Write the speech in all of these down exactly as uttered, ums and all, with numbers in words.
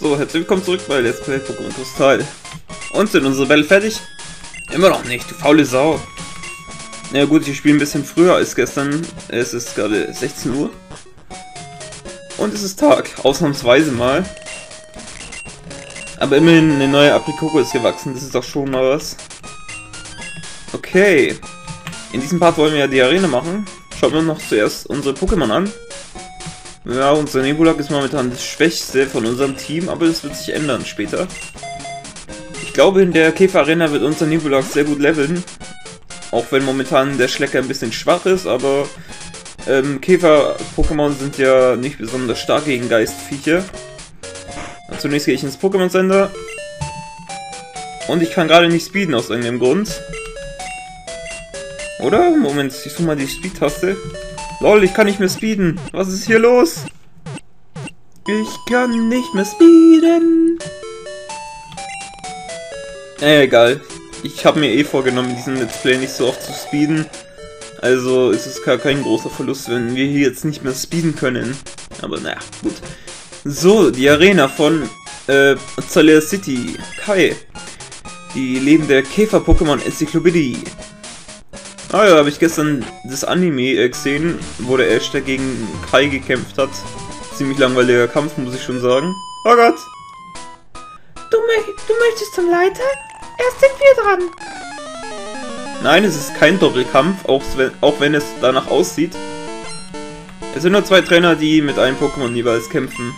So, herzlich willkommen zurück bei Let's Play Pokémon Kristall. Und sind unsere Bälle fertig? Immer noch nicht, du faule Sau. Na ja, gut, ich spiele ein bisschen früher als gestern. Es ist gerade sechzehn Uhr. Und es ist Tag, ausnahmsweise mal. Aber immerhin eine neue Aprikoko ist gewachsen, das ist doch schon mal was. Okay. In diesem Part wollen wir ja die Arena machen. Schauen wir noch zuerst unsere Pokémon an. Ja, unser Nebulag ist momentan das Schwächste von unserem Team, aber das wird sich ändern später. Ich glaube, in der Käfer-Arena wird unser Nebulag sehr gut leveln. Auch wenn momentan der Schlecker ein bisschen schwach ist, aber ähm, Käfer-Pokémon sind ja nicht besonders stark gegen Geistviecher. Zunächst gehe ich ins Pokémon-Center. Und ich kann gerade nicht speeden aus irgendeinem Grund. Oder? Moment, ich suche mal die Speed-Taste. Lol, ich kann nicht mehr speeden. Was ist hier los? Ich kann nicht mehr speeden. Naja, egal. Ich habe mir eh vorgenommen, in diesem Let's Play nicht so oft zu speeden. Also ist es gar kein großer Verlust, wenn wir hier jetzt nicht mehr speeden können. Aber naja, gut. So, die Arena von äh, Azalea City. Kai. Die Leben der Käfer-Pokémon Ecyclobidi. Ah ja, habe ich gestern das Anime gesehen, wo der Ash gegen Kai gekämpft hat. Ziemlich langweiliger Kampf, muss ich schon sagen. Oh Gott! Du, mö du möchtest zum Leiter? Erst sind wir dran! Nein, es ist kein Doppelkampf, auch wenn, auch wenn es danach aussieht. Es sind nur zwei Trainer, die mit einem Pokémon jeweils kämpfen.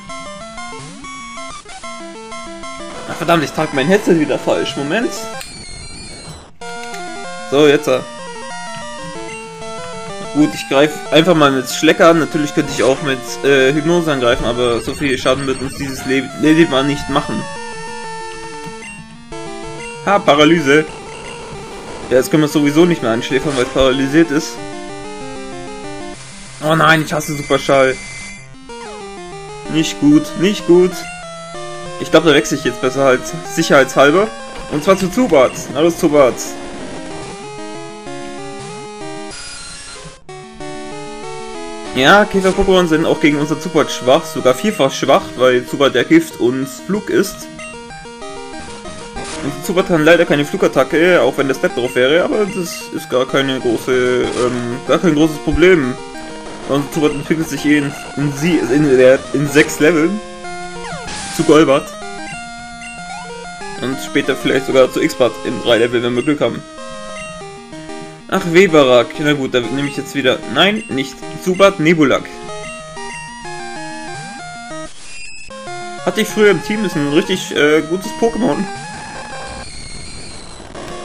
Ach, verdammt, ich trage mein Headset wieder falsch. Moment. So, jetzt. Gut, ich greife einfach mal mit Schlecker an. Natürlich könnte ich auch mit äh, Hypnose angreifen, aber so viel Schaden wird uns dieses Leben Le mal nicht machen. Ha, Paralyse. Ja, jetzt können wir es sowieso nicht mehr einschläfern, weil es paralysiert ist. Oh nein, ich hasse Superschall. Nicht gut, nicht gut. Ich glaube, da wechsle ich jetzt besser halt sicherheitshalber. Und zwar zu Zubat. Na los, Zubat. Ja, Käfer-Pokémon sind auch gegen unser Zubat schwach, sogar vielfach schwach, weil Zubat der Gift und Flug ist. Unser Zubat kann leider keine Flugattacke, auch wenn der Step drauf wäre, aber das ist gar keine große, ähm, gar kein großes Problem. Unser Zubat entwickelt sich eh in, in, sie, in, der, in sechs Leveln zu Golbat und später vielleicht sogar zu X-Bat in drei Level, wenn wir Glück haben. Ach, Weberak. Na gut, da nehme ich jetzt wieder... Nein, nicht Zubat, Nebulag. Hatte ich früher im Team, ist ein richtig äh, gutes Pokémon.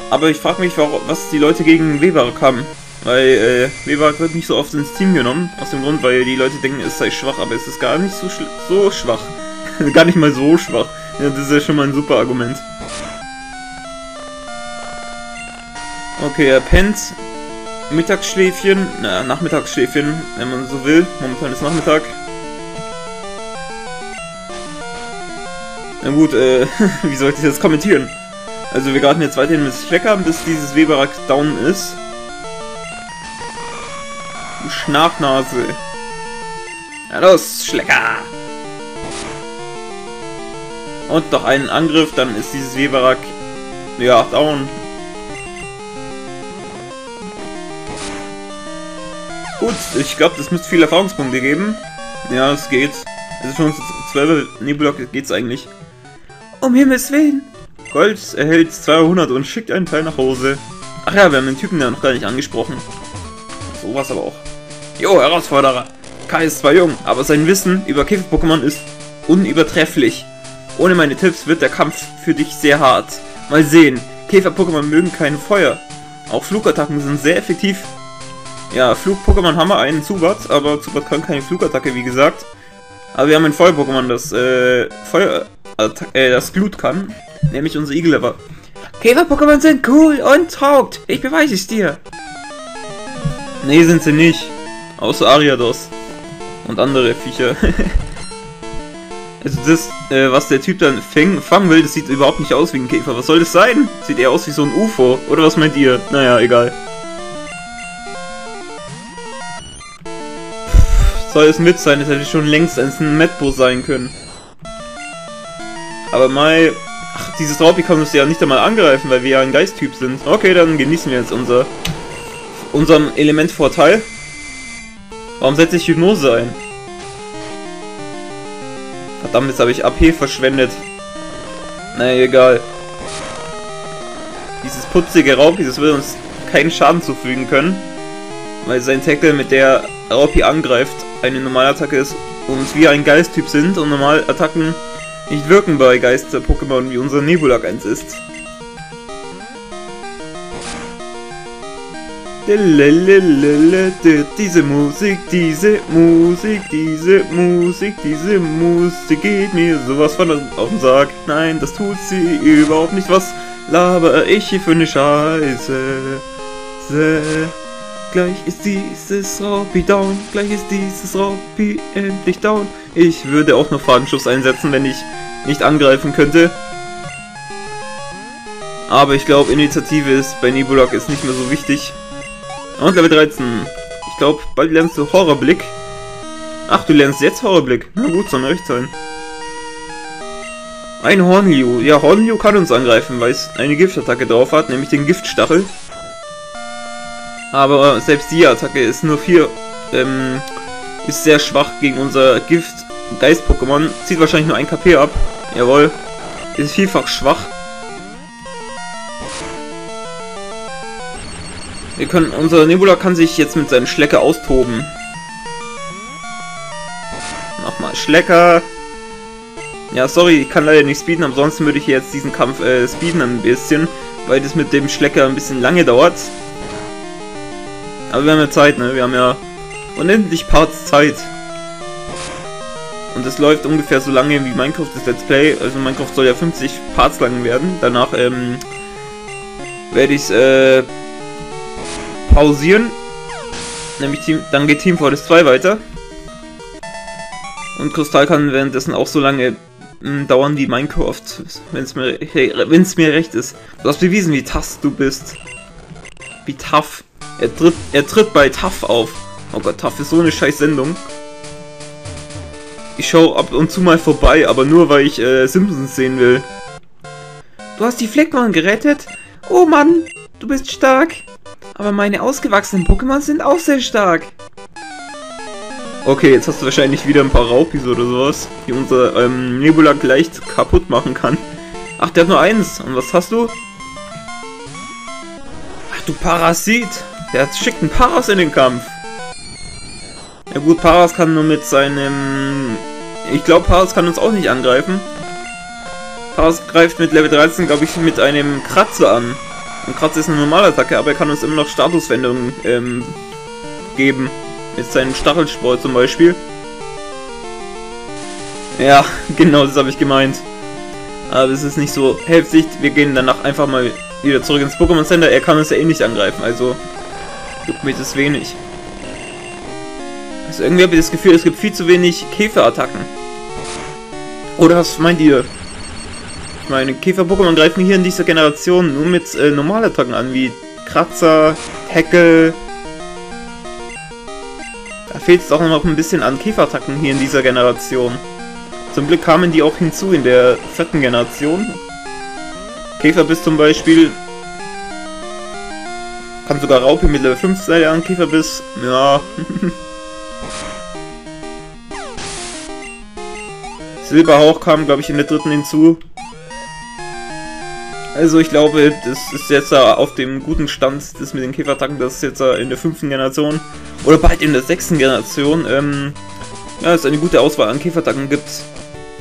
Aber ich frage mich, warum, was die Leute gegen Weberak haben. Weil äh, Weberak wird nicht so oft ins Team genommen. Aus dem Grund, weil die Leute denken, es sei schwach. Aber es ist gar nicht so, schl so schwach. Gar nicht mal so schwach. Ja, das ist ja schon mal ein super Argument. Okay, er pennt. Mittagsschläfchen. Na, Nachmittagsschläfchen, wenn man so will. Momentan ist Nachmittag. Na gut, äh, wie sollte ich das kommentieren? Also wir garten jetzt weiterhin mit Schlecker, bis dieses Weberak down ist. Du Schnarknase. Na los, Schlecker! Und noch einen Angriff, dann ist dieses Weberak, ja, down. Gut, ich glaube, das müsste viele Erfahrungspunkte geben. Ja, es geht. Also für uns zwölf Nebulag geht's eigentlich. Um Himmels Willen! Gold erhält zweihundert und schickt einen Teil nach Hause. Ach ja, wir haben den Typen ja noch gar nicht angesprochen. Sowas aber auch. Jo, Herausforderer! Kai ist zwar jung, aber sein Wissen über Käfer-Pokémon ist unübertrefflich. Ohne meine Tipps wird der Kampf für dich sehr hart. Mal sehen, Käfer-Pokémon mögen kein Feuer. Auch Flugattacken sind sehr effektiv. Ja, Flug-Pokémon haben wir einen Zubat, aber Zubat kann keine Flugattacke, wie gesagt. Aber wir haben ein Feuer-Pokémon, das äh, Feuer, äh, das Glut kann, nämlich unser Igellever. Käfer-Pokémon sind cool und taugt, ich beweise es dir. Nee, sind sie nicht, außer Ariados und andere Viecher. Also das, äh, was der Typ dann fäng, fangen will, das sieht überhaupt nicht aus wie ein Käfer. Was soll das sein? Sieht eher aus wie so ein U F O, oder was meint ihr? Naja, egal. Soll es mit sein, das hätte schon längst ein Metbo sein können. Aber mal... Ach, dieses Raupi kann uns ja nicht einmal angreifen, weil wir ja ein Geisttyp sind. Okay, dann genießen wir jetzt unser... unseren Elementvorteil. Warum setze ich Hypnose ein? Verdammt, jetzt habe ich A P verschwendet. Naja, egal. Dieses putzige Raupi, das wird uns keinen Schaden zufügen können. Weil sein Tackle, mit der Raupi angreift, eine Normalattacke ist und wir ein Geisttyp sind und Normalattacken nicht wirken bei Geister-Pokémon, wie unser Nebulag eins ist. Diese Musik, diese Musik, diese Musik, diese Musik geht mir sowas von auf den Sack. Nein, das tut sie überhaupt nicht. Was laber ich hier für eine Scheiße? Gleich ist dieses Raupi down, gleich ist dieses Raupi endlich down. Ich würde auch noch Fadenschuss einsetzen, wenn ich nicht angreifen könnte. Aber ich glaube, Initiative ist bei Nebulag ist nicht mehr so wichtig. Und Level dreizehn. Ich glaube, bald lernst du Horrorblick. Ach, du lernst jetzt Horrorblick. Na gut, soll mir recht sein. Ein Hornliu. Ja, Hornliu kann uns angreifen, weil es eine Giftattacke drauf hat, nämlich den Giftstachel. Aber selbst die Attacke ist nur vier. Ähm, ist sehr schwach gegen unser Gift-Geist-Pokémon. Zieht wahrscheinlich nur ein K P ab. Jawohl. Ist vielfach schwach. Wir können, unser Nebula kann sich jetzt mit seinen Schlecker austoben. Nochmal Schlecker. Ja, sorry, ich kann leider nicht speeden, ansonsten würde ich jetzt diesen Kampf äh, speeden ein bisschen, weil das mit dem Schlecker ein bisschen lange dauert. Aber wir haben ja Zeit, ne? Wir haben ja unendlich Parts Zeit. Und es läuft ungefähr so lange wie Minecraft, das Let's Play. Also Minecraft soll ja fünfzig Parts lang werden. Danach ähm, werde ich es... Äh, pausieren, nämlich Team, dann geht Team Fortress zwei weiter und Kristall kann währenddessen auch so lange m, dauern wie Minecraft, wenn es mir, hey, wenn's mir recht ist. Du hast bewiesen, wie tough du bist. Wie tough. Er tritt, er tritt bei Taff auf. Oh Gott, Taff ist so eine scheiß Sendung. Ich schaue ab und zu mal vorbei, aber nur weil ich äh, Simpsons sehen will. Du hast die Fleckmann gerettet? Oh Mann, du bist stark. Aber meine ausgewachsenen Pokémon sind auch sehr stark. Okay, jetzt hast du wahrscheinlich wieder ein paar Raupis oder sowas, die unser ähm, Nebulag leicht kaputt machen kann. Ach, der hat nur eins. Und was hast du? Ach, du Parasit. Der hat, schickt einen Paras in den Kampf. Ja gut, Paras kann nur mit seinem... Ich glaube, Paras kann uns auch nicht angreifen. Paras greift mit Level dreizehn, glaube ich, mit einem Kratzer an. Und Kratzer ist eine normale Attacke, aber er kann uns immer noch Statusveränderungen ähm, geben. Mit seinem Stachelsport zum Beispiel. Ja, genau das habe ich gemeint. Aber es ist nicht so heftig. Wir gehen danach einfach mal wieder zurück ins Pokémon Center. Er kann uns ja eh nicht angreifen, also juckt mich das wenig. Also irgendwie habe ich das Gefühl, es gibt viel zu wenig Käferattacken. Oder was meint ihr? Meine Käfer-Pokémon greifen hier in dieser Generation nur mit äh, Normalattacken an, wie Kratzer, Heckel. Da fehlt es auch noch ein bisschen an Käferattacken hier in dieser Generation. Zum Glück kamen die auch hinzu in der vierten Generation. Käferbiss zum Beispiel. Kann sogar Raupi mit Level fünf sein an Käferbiss. Ja. Silberhauch kam, glaube ich, in der dritten hinzu. Also ich glaube, das ist jetzt auf dem guten Stand, das mit den Käferattacken, das ist jetzt in der fünften Generation oder bald in der sechsten Generation, ähm, ja, es eine gute Auswahl an Käferattacken gibt.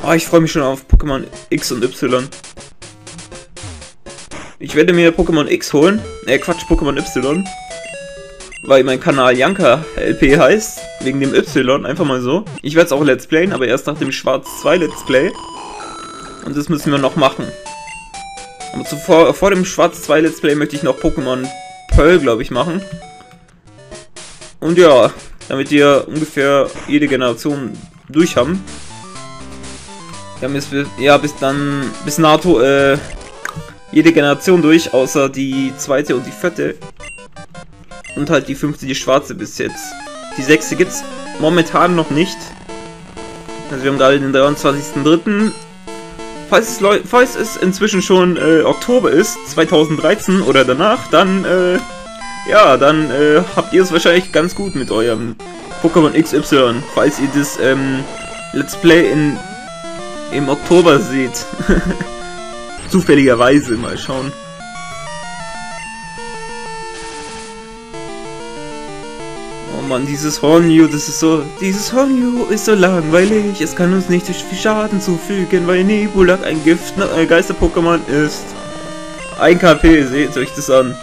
Oh, ich freue mich schon auf Pokémon X und Y. Ich werde mir Pokémon X holen, äh, Quatsch, Pokémon Y, weil mein Kanal Janka L P heißt, wegen dem Y, einfach mal so. Ich werde es auch Let's Playen, aber erst nach dem Schwarz zwei Let's Play und das müssen wir noch machen. Aber zuvor, vor dem Schwarz zwei Let's Play möchte ich noch Pokémon Pearl, glaube ich, machen. Und ja, damit wir ungefähr jede Generation durch haben. Wir haben jetzt, ja, bis dann, bis NATO, äh, jede Generation durch, außer die zweite und die vierte. Und halt die fünfte, die schwarze bis jetzt. Die sechste gibt's momentan noch nicht. Also wir haben gerade den dreiundzwanzigsten dritten Falls es, Leu falls es inzwischen schon äh, Oktober ist, zweitausenddreizehn oder danach, dann, äh, ja, dann äh, habt ihr es wahrscheinlich ganz gut mit eurem Pokémon X Y, falls ihr das ähm, Let's Play in, im Oktober seht. Zufälligerweise, mal schauen. Oh Mann, dieses Hornliu, das ist so... Dieses Hornliu ist so langweilig, es kann uns nicht viel Schaden zufügen, weil Nebulag ein Gift, äh, Geister-Pokémon ist. ein K P, seht euch das an.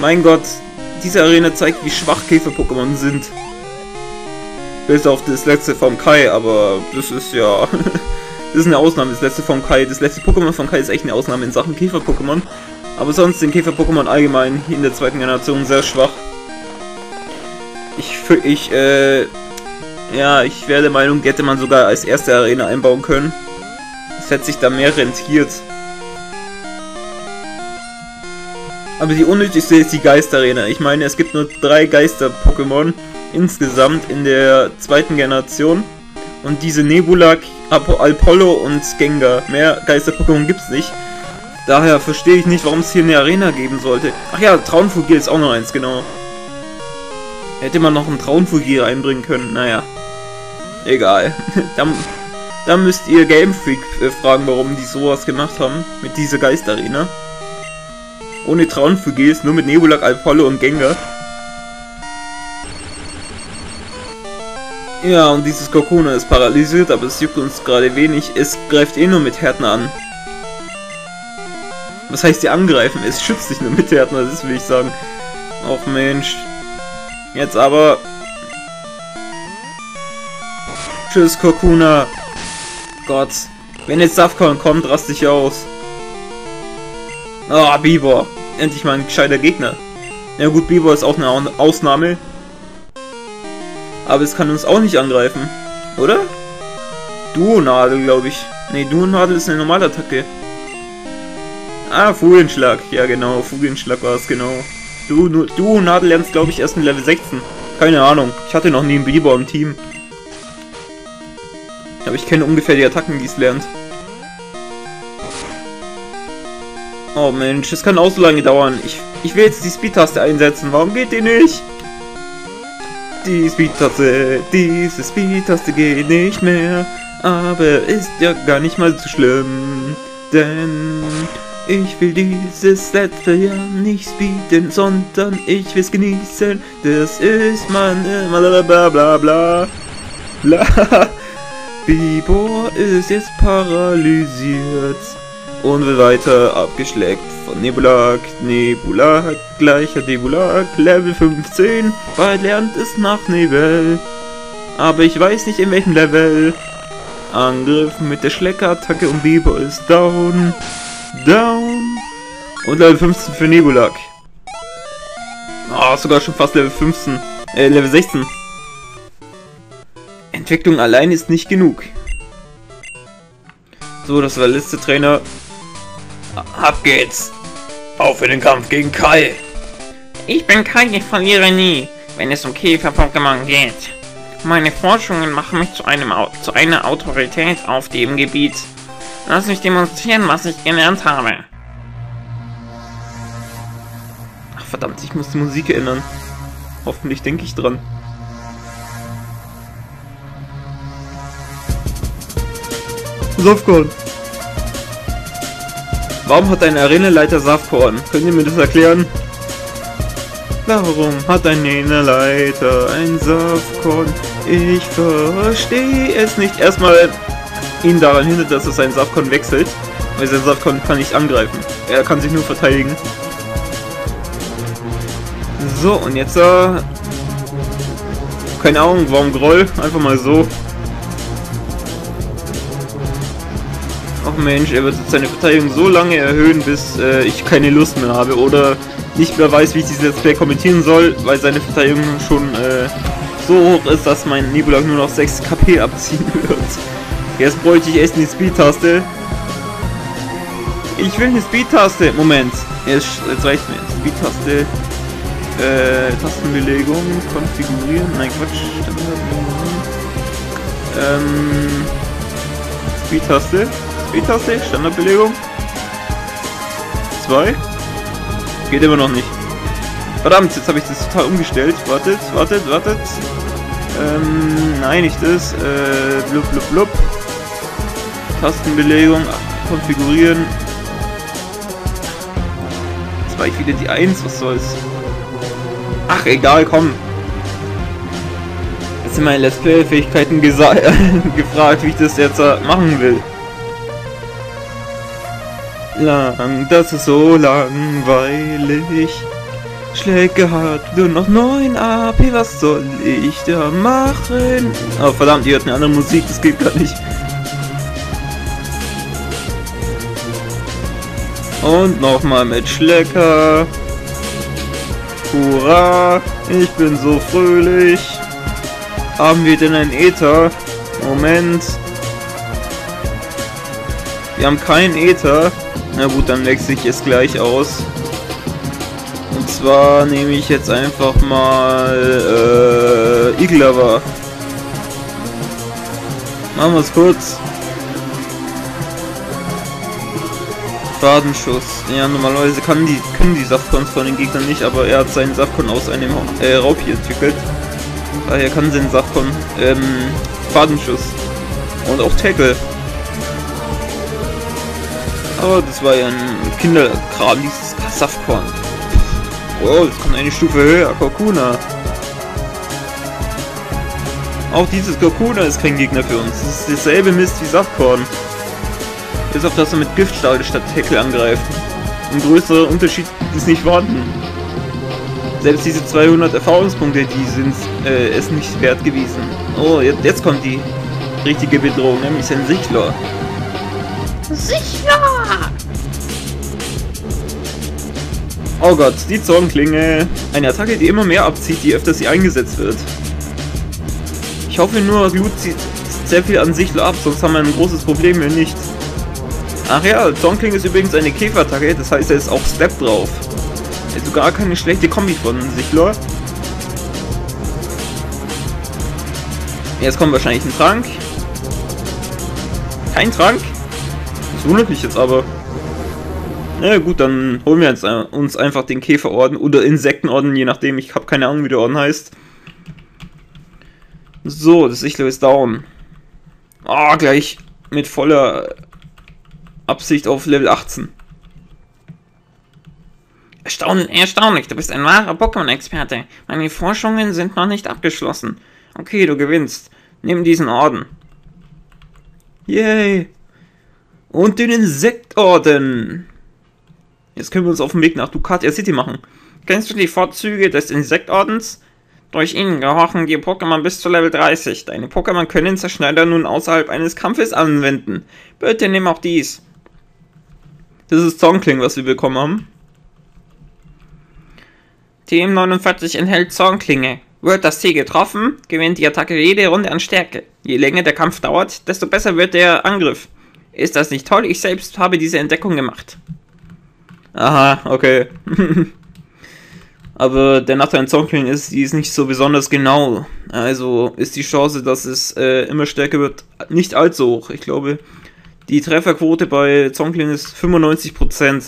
Mein Gott, diese Arena zeigt, wie schwach Käfer-Pokémon sind. Bis auf das letzte vom Kai, aber das ist ja... das ist eine Ausnahme, das letzte vom Kai. Das letzte Pokémon von Kai ist echt eine Ausnahme in Sachen Käfer-Pokémon. Aber sonst sind Käfer-Pokémon allgemein in der zweiten Generation sehr schwach. Ich, ich, äh, ja, ich wäre der Meinung, die hätte man sogar als erste Arena einbauen können. Es hätte sich da mehr rentiert. Aber die unnötigste ist die Geisterarena. Ich meine, es gibt nur drei Geister-Pokémon insgesamt in der zweiten Generation. Und diese Nebulag, Alpollo und Gengar. Mehr Geister-Pokémon gibt es nicht. Daher verstehe ich nicht, warum es hier eine Arena geben sollte. Ach ja, Traumfugier ist auch noch eins, genau. Hätte man noch einen Traumfugier einbringen können, naja. Egal. dann, dann müsst ihr Game Freak äh, fragen, warum die sowas gemacht haben mit dieser Geistarena. Ohne Traumfugier, nur mit Nebulag, Alpollo und Gengar. Ja, und dieses Kokuna ist paralysiert, aber es juckt uns gerade wenig. Es greift eh nur mit Härtner an. Was heißt die angreifen? Es schützt sich nur mit Härtner, das will ich sagen. Och Mensch. Jetzt aber... Tschüss, Kokuna. Gott. Wenn jetzt Safkorn kommt, raste ich aus. Ah, oh, Bibor. Endlich mal ein gescheiter Gegner. Ja gut, Bibor ist auch eine Ausnahme. Aber es kann uns auch nicht angreifen. Oder? Duo Nadel, glaube ich. Ne, Duo Nadel ist eine normale Attacke. Ah, Vogelschlag. Ja genau, Vogelschlag war es, genau. Du, du Nadel lernst, glaube ich, erst in Level sechzehn. Keine Ahnung. Ich hatte noch nie einen Bibor im Team. Aber ich kenne ungefähr die Attacken, die es lernt. Oh Mensch, es kann auch so lange dauern. Ich, ich will jetzt die Speed-Taste einsetzen. Warum geht die nicht? Die Speed-Taste, diese Speed-Taste geht nicht mehr. Aber ist ja gar nicht mal so schlimm. Denn... ich will dieses letzte Jahr nicht speeden, sondern ich will's genießen. Das ist meine... Blablabla. Bla, bla, bla. Bibor ist jetzt paralysiert und wird weiter abgeschleckt von Nebulag. Nebulag, gleicher Nebulag, Level fünfzehn. Bald lernt es nach Nebel. Aber ich weiß nicht, in welchem Level. Angriff mit der Schlecker-Attacke und Bibor ist down. Down. Und Level fünfzehn für Nebulag. Ah, oh, sogar schon fast Level fünfzehn. Äh, Level sechzehn. Entwicklung allein ist nicht genug. So, das war der letzte Trainer. Ab geht's. Auf in den Kampf gegen Kai. Ich bin Kai, ich verliere nie, wenn es um Käfer-Pokémon geht. Meine Forschungen machen mich zu, einem, zu einer Autorität auf dem Gebiet. Lass mich demonstrieren, was ich gelernt habe. Ach verdammt, ich muss die Musik ändern. Hoffentlich denke ich dran. Safkorn. Warum hat ein Arenaleiter Safkorn? Könnt ihr mir das erklären? Warum hat ein Arenaleiter ein Safkorn? Ich verstehe es nicht. Erstmal... ihn daran hindert, dass er seinen Safkorn wechselt, weil sein Safkorn kann nicht angreifen. Er kann sich nur verteidigen. So, und jetzt, äh... keine Ahnung, warum Groll? Einfach mal so. Ach Mensch, er wird seine Verteidigung so lange erhöhen, bis äh, ich keine Lust mehr habe oder nicht mehr weiß, wie ich dieses Let's Play kommentieren soll, weil seine Verteidigung schon äh, so hoch ist, dass mein Nebulag nur noch sechs K P abziehen wird. Jetzt bräuchte ich erst eine Speed-Taste. Ich will eine Speed-Taste. Moment. Jetzt, jetzt reicht mir. Speed-Taste. Äh, Tastenbelegung. Konfigurieren. Nein, Quatsch. Ähm. B-Taste, B-Taste, Standardbelegung. zwei. Geht immer noch nicht. Verdammt, jetzt habe ich das total umgestellt. Wartet, wartet, wartet. Ähm, nein, nicht das. Äh, blub, blub, blub. Tastenbelegung, konfigurieren. Jetzt war ich wieder die eins, was soll's. Ach, egal, komm. Jetzt sind meine Let's Play-Fähigkeiten gefragt, wie ich das jetzt machen will. Lang, das ist so langweilig. Schlecker hat nur noch neun A P, was soll ich da machen? Oh verdammt, ihr hört eine andere Musik, das geht gar nicht. Und nochmal mit Schlecker. Hurra, ich bin so fröhlich. Haben wir denn einen Äther? Moment. Wir haben keinen Äther. Na gut, dann wechsle ich es gleich aus. Und zwar nehme ich jetzt einfach mal äh, Iglava. Machen wir es kurz. Fadenschuss. Ja, normalerweise kann die, können die Safkorns von den Gegnern nicht, aber er hat seinen Safkorn aus einem äh, Raupi entwickelt. Daher kann sein Safkorn ähm, Fadenschuss. Und auch Tackle. Aber das war ja ein Kinderkram, dieses Safkorn. Oh, das kommt eine Stufe höher. Kokuna. Auch dieses Kokuna ist kein Gegner für uns. Das ist dasselbe Mist wie Safkorn. Bis auf dass er mit Giftstahl statt Heckel angreift. Ein größerer Unterschied ist nicht vorhanden. Selbst diese zweihundert Erfahrungspunkte, die sind äh, es nicht wert gewesen. Oh, jetzt, jetzt kommt die richtige Bedrohung, nämlich sein Sichlor. Sichlor! Oh Gott, die Zornklinge. Eine Attacke, die immer mehr abzieht, je öfter sie eingesetzt wird. Ich hoffe nur, Glut zieht sehr viel an Sichlor ab, sonst haben wir ein großes Problem, wenn nicht. Ach ja, Zornklinge ist übrigens eine Käferattacke, das heißt, er ist auch Step drauf. Er hat sogar keine schlechte Kombi von Sichlor. Jetzt kommt wahrscheinlich ein Trank. Kein Trank? Das wundert mich jetzt aber. Na ja, gut, dann holen wir jetzt, äh, uns einfach den Käferorden oder Insektenorden, je nachdem. Ich habe keine Ahnung, wie der Orden heißt. So, das Sichlor ist down. Ah, oh, gleich mit voller Absicht auf Level achtzehn. Erstaunlich, erstaunlich, du bist ein wahrer Pokémon-Experte. Meine Forschungen sind noch nicht abgeschlossen. Okay, du gewinnst. Nimm diesen Orden. Yay. Und den Insektorden. Jetzt können wir uns auf den Weg nach Dukatia City machen. Kennst du die Vorzüge des Insektordens? Durch ihn gehorchen die Pokémon bis zu Level dreißig. Deine Pokémon können Zerschneider nun außerhalb eines Kampfes anwenden. Bitte nimm auch dies. Das ist Zornklinge, was wir bekommen haben. Team neunundvierzig enthält Zornklinge. Wird das Ziel getroffen, gewinnt die Attacke jede Runde an Stärke. Je länger der Kampf dauert, desto besser wird der Angriff. Ist das nicht toll? Ich selbst habe diese Entdeckung gemacht. Aha, okay. Aber der Nachteil an Zornklinge ist, die ist nicht so besonders genau. Also ist die Chance, dass es äh, immer stärker wird, nicht allzu hoch. Ich glaube, die Trefferquote bei Zornklinge ist fünfundneunzig Prozent.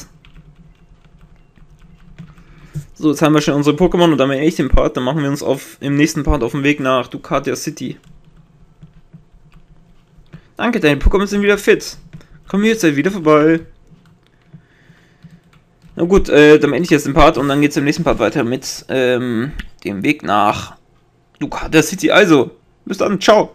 So, jetzt haben wir schon unsere Pokémon und dann beende ich den Part. Dann machen wir uns auf, im nächsten Part auf den Weg nach Dukatia City. Danke, deine Pokémon sind wieder fit. Kommen wir jetzt wieder vorbei. Na gut, äh, dann beende ich jetzt den Part und dann geht es im nächsten Part weiter mit ähm, dem Weg nach Dukatia City. Also, bis dann, ciao!